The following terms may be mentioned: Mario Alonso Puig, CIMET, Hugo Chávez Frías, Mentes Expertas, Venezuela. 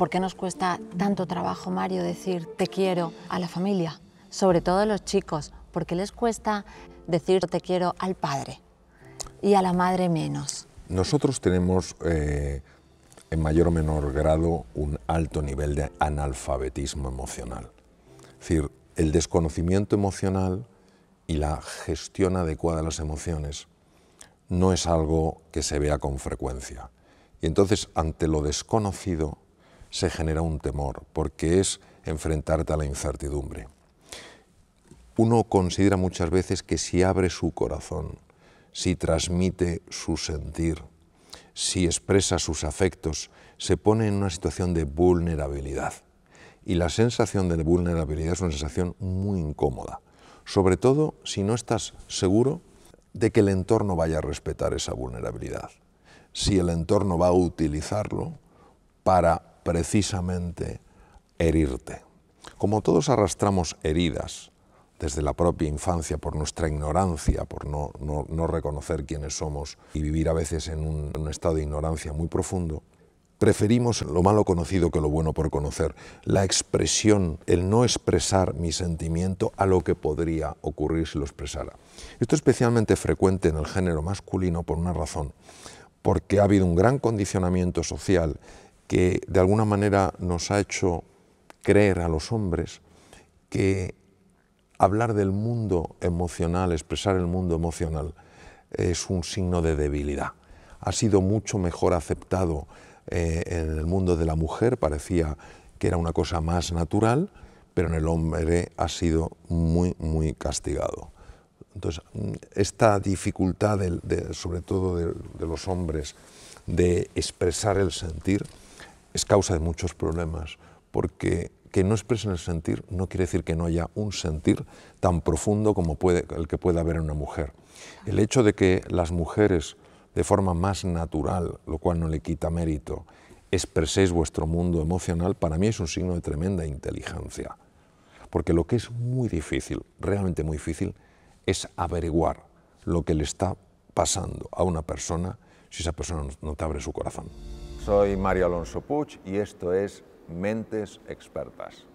¿Por qué nos cuesta tanto trabajo, Mario, decir te quiero a la familia? Sobre todo a los chicos. ¿Por qué les cuesta decir te quiero al padre y a la madre menos? Nosotros tenemos en mayor o menor grado un alto nivel de analfabetismo emocional. Es decir, el desconocimiento emocional y la gestión adecuada de las emociones no es algo que se vea con frecuencia. Y entonces, ante lo desconocido, se genera un temor, porque es enfrentarte a la incertidumbre. Uno considera muchas veces que si abre su corazón, si transmite su sentir, si expresa sus afectos, se pone en una situación de vulnerabilidad. Y la sensación de vulnerabilidad es una sensación muy incómoda, sobre todo si no estás seguro de que el entorno vaya a respetar esa vulnerabilidad, si el entorno va a utilizarlo para precisamente herirte. Como todos arrastramos heridas desde la propia infancia por nuestra ignorancia, por no reconocer quiénes somos y vivir a veces en un estado de ignorancia muy profundo, preferimos lo malo conocido que lo bueno por conocer, la expresión, el no expresar mi sentimiento a lo que podría ocurrir si lo expresara. Esto es especialmente frecuente en el género masculino por una razón, porque ha habido un gran condicionamiento social que de alguna manera nos ha hecho creer a los hombres que hablar del mundo emocional, expresar el mundo emocional, es un signo de debilidad. Ha sido mucho mejor aceptado en el mundo de la mujer, parecía que era una cosa más natural, pero en el hombre ha sido muy castigado. Entonces, esta dificultad, sobre todo de los hombres, de expresar el sentir, es causa de muchos problemas, porque que no expresen el sentir no quiere decir que no haya un sentir tan profundo como el que puede haber en una mujer. El hecho de que las mujeres, de forma más natural, lo cual no le quita mérito, expreséis vuestro mundo emocional, para mí es un signo de tremenda inteligencia. Porque lo que es muy difícil, realmente muy difícil, es averiguar lo que le está pasando a una persona si esa persona no te abre su corazón. Soy Mario Alonso Puig y esto es Mentes Expertas.